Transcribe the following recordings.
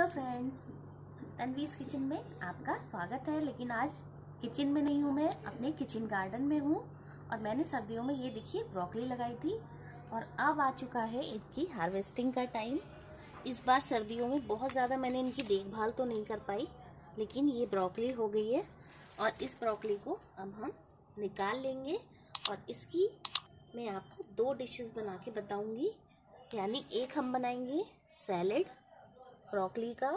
Hello friends, तन्वीज़ kitchen में आपका स्वागत है। लेकिन आज किचन में नहीं हूँ, मैं अपने किचन गार्डन में हूँ। और मैंने सर्दियों में ये देखिए ब्रोकली लगाई थी और अब आ चुका है इनकी हार्वेस्टिंग का टाइम। इस बार सर्दियों में बहुत ज़्यादा मैंने इनकी देखभाल तो नहीं कर पाई, लेकिन ये ब्रोकली हो गई है। और इस ब्रोकली को अब हम निकाल लेंगे और इसकी मैं आपको दो डिशेस बना के बताऊँगी। यानी एक हम बनाएंगे सैलेड ब्रोकली का,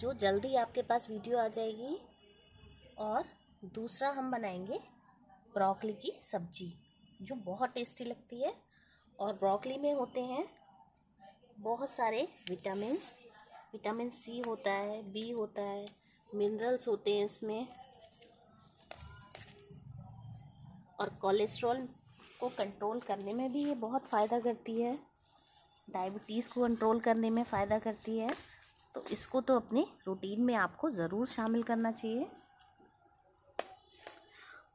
जो जल्दी आपके पास वीडियो आ जाएगी, और दूसरा हम बनाएंगे ब्रोकली की सब्जी, जो बहुत टेस्टी लगती है। और ब्रोकली में होते हैं बहुत सारे विटामिन्स, विटामिन सी होता है, बी होता है, मिनरल्स होते हैं इसमें, और कोलेस्ट्रॉल को कंट्रोल करने में भी ये बहुत फ़ायदा करती है, डायबिटीज़ को कंट्रोल करने में फ़ायदा करती है। तो इसको तो अपने रूटीन में आपको ज़रूर शामिल करना चाहिए।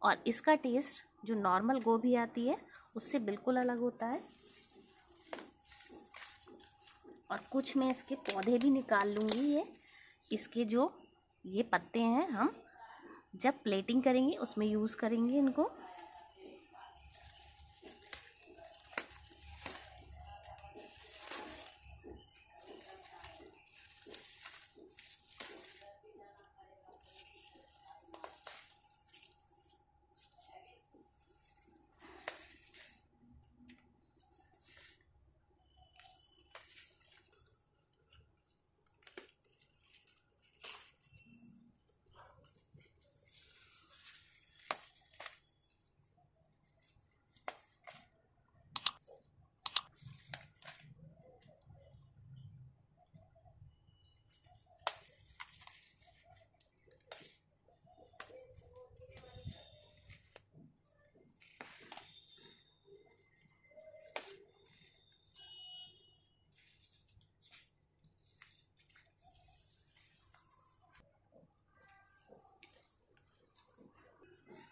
और इसका टेस्ट जो नॉर्मल गोभी आती है उससे बिल्कुल अलग होता है। और कुछ मैं इसके पौधे भी निकाल लूँगी। ये इसके जो ये पत्ते हैं, हम जब प्लेटिंग करेंगे उसमें यूज़ करेंगे इनको।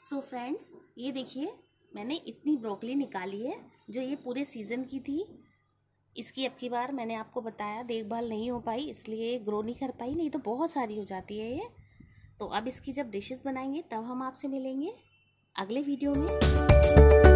सो फ्रेंड्स, ये देखिए मैंने इतनी ब्रोकली निकाली है, जो ये पूरे सीज़न की थी। इसकी अब की बार मैंने आपको बताया देखभाल नहीं हो पाई, इसलिए ग्रो नहीं कर पाई, नहीं तो बहुत सारी हो जाती है ये। तो अब इसकी जब डिशेस बनाएंगे तब हम आपसे मिलेंगे अगले वीडियो में।